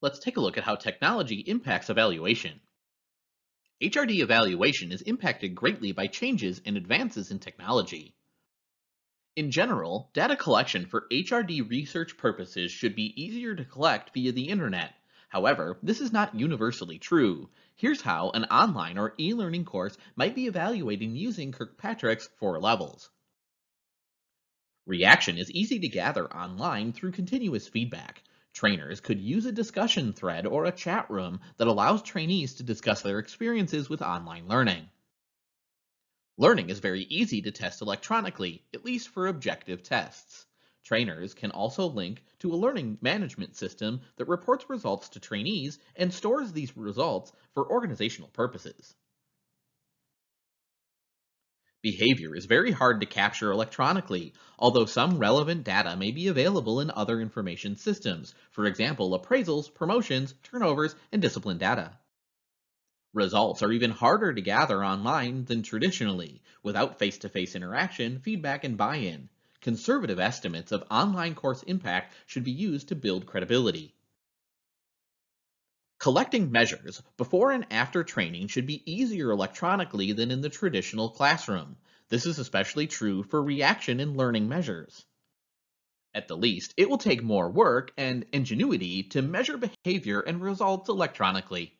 let's take a look at how technology impacts evaluation. HRD evaluation is impacted greatly by changes and advances in technology. In general, data collection for HRD research purposes should be easier to collect via the internet. However, this is not universally true. Here's how an online or e-learning course might be evaluated using Kirkpatrick's 4 levels. Reaction is easy to gather online through continuous feedback. Trainers could use a discussion thread or a chat room that allows trainees to discuss their experiences with online learning. Learning is very easy to test electronically, at least for objective tests. Trainers can also link to a learning management system that reports results to trainees and stores these results for organizational purposes. Behavior is very hard to capture electronically, although some relevant data may be available in other information systems, for example, appraisals, promotions, turnovers, and discipline data. Results are even harder to gather online than traditionally, without face-to-face interaction, feedback, and buy-in. Conservative estimates of online course impact should be used to build credibility. Collecting measures before and after training should be easier electronically than in the traditional classroom. This is especially true for reaction and learning measures. At the least, it will take more work and ingenuity to measure behavior and results electronically.